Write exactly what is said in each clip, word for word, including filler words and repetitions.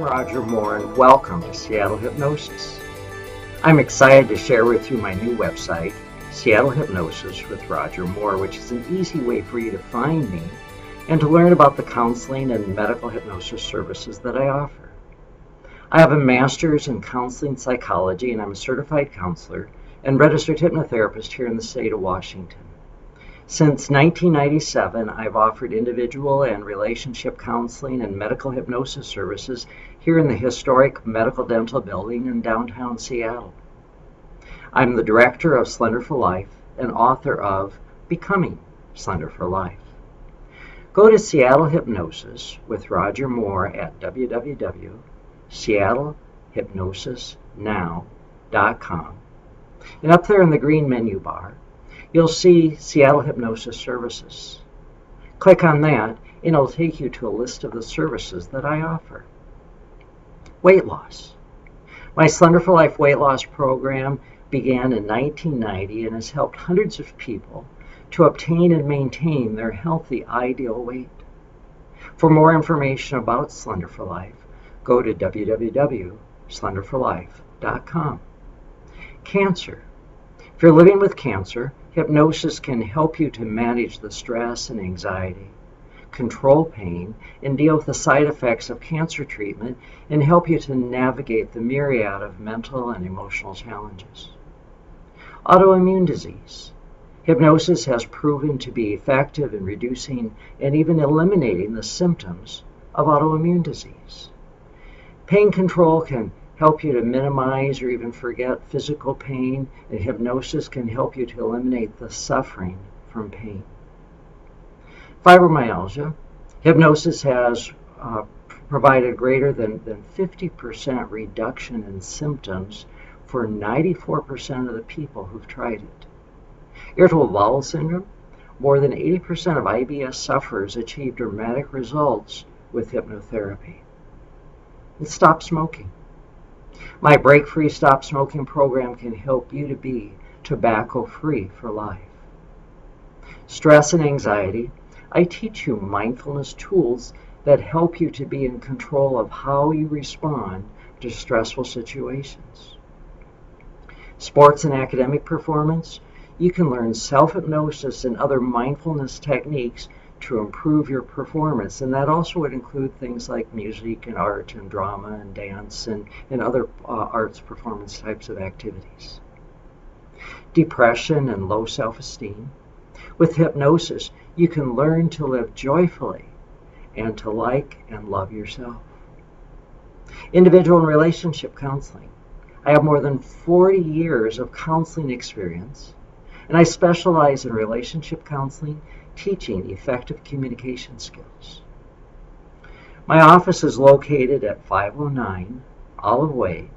I'm Roger Moore and welcome to Seattle Hypnosis. I'm excited to share with you my new website, Seattle Hypnosis with Roger Moore, which is an easy way for you to find me and to learn about the counseling and medical hypnosis services that I offer. I have a master's in counseling psychology and I'm a certified counselor and registered hypnotherapist here in the state of Washington. Since nineteen ninety-seven, I've offered individual and relationship counseling and medical hypnosis services here in the historic Medical Dental Building in downtown Seattle. I'm the director of Slender for Life and author of Becoming Slender for Life. Go to Seattle Hypnosis with Roger Moore at w w w dot seattle hypnosis now dot com. And up there in the green menu bar, you'll see Seattle Hypnosis Services. Click on that and it'll take you to a list of the services that I offer. Weight loss. My Slender for Life weight loss program began in nineteen ninety and has helped hundreds of people to obtain and maintain their healthy ideal weight. For more information about Slender for Life, go to w w w dot slender for life dot com. Cancer. If you're living with cancer, hypnosis can help you to manage the stress and anxiety, control pain, and deal with the side effects of cancer treatment, and help you to navigate the myriad of mental and emotional challenges. Autoimmune disease. Hypnosis has proven to be effective in reducing and even eliminating the symptoms of autoimmune disease. Pain control can help you to minimize or even forget physical pain, and hypnosis can help you to eliminate the suffering from pain. Fibromyalgia. Hypnosis has uh, provided greater than, than fifty percent reduction in symptoms for ninety-four percent of the people who've tried it. Irritable bowel syndrome. More than eighty percent of I B S sufferers achieve dramatic results with hypnotherapy. And stop smoking. My Break Free Stop Smoking program can help you to be tobacco-free for life. Stress and anxiety. I teach you mindfulness tools that help you to be in control of how you respond to stressful situations. Sports and academic performance. You can learn self-hypnosis and other mindfulness techniques to improve your performance, and that also would include things like music and art and drama and dance and, and other uh, arts performance types of activities. Depression and low self-esteem. With hypnosis, you can learn to live joyfully and to like and love yourself. Individual and relationship counseling. I have more than forty years of counseling experience, and I specialize in relationship counseling, teaching effective communication skills. My office is located at five oh nine Olive Way,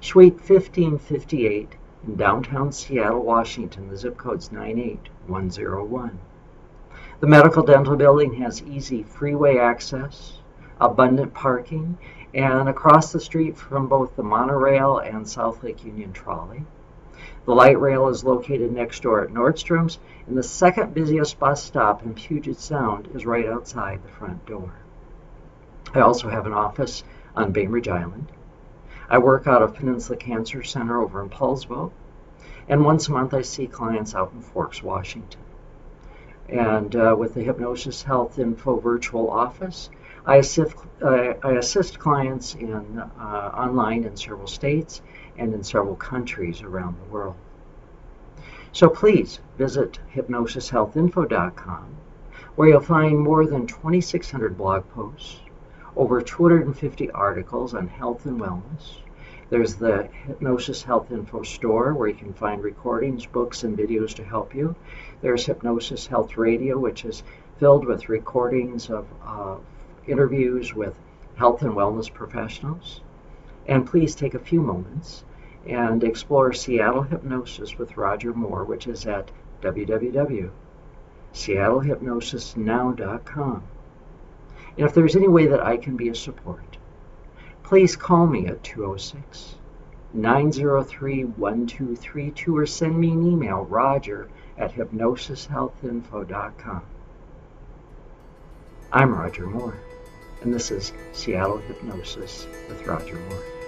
Suite fifteen fifty-eight in downtown Seattle, Washington. The zip code's nine eight one zero one. The Medical Dental Building has easy freeway access, abundant parking, and across the street from both the monorail and South Lake Union trolley. The light rail is located next door at Nordstrom's, and the second busiest bus stop in Puget Sound is right outside the front door. I also have an office on Bainbridge Island. I work out of Peninsula Cancer Center over in Paulsbo, and once a month I see clients out in Forks, Washington. And uh, with the Hypnosis Health Info Virtual Office, I assist, uh, I assist clients in uh, online in several states and in several countries around the world. So please visit hypnosis health info dot com, where you'll find more than twenty-six hundred blog posts, over two hundred fifty articles on health and wellness. There's the Hypnosis Health Info store, where you can find recordings, books, and videos to help you. There's Hypnosis Health Radio, which is filled with recordings of uh, interviews with health and wellness professionals. And please take a few moments and explore Seattle Hypnosis with Roger Moore, which is at w w w dot seattle hypnosis now dot com. And if there's any way that I can be a support, please call me at two oh six, nine oh three, one two three two or send me an email, roger at hypnosis health info dot com. I'm Roger Moore. and this is Seattle Hypnosis with Roger Moore.